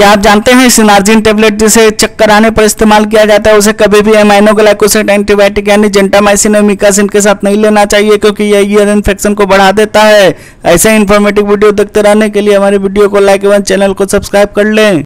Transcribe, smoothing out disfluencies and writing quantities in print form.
क्या आप जानते हैं सिनारजिन टेबलेट जिसे चक्कर आने पर इस्तेमाल किया जाता है उसे कभी भी एमिनोग्लाइकोसाइड एंटीबायोटिक यानी जेंटामाइसिन एमिकासिन के साथ नहीं लेना चाहिए क्योंकि यह ईयर इन्फेक्शन को बढ़ा देता है। ऐसे इन्फॉर्मेटिव वीडियो देखते रहने के लिए हमारे वीडियो को लाइक एवं चैनल को सब्सक्राइब कर लें।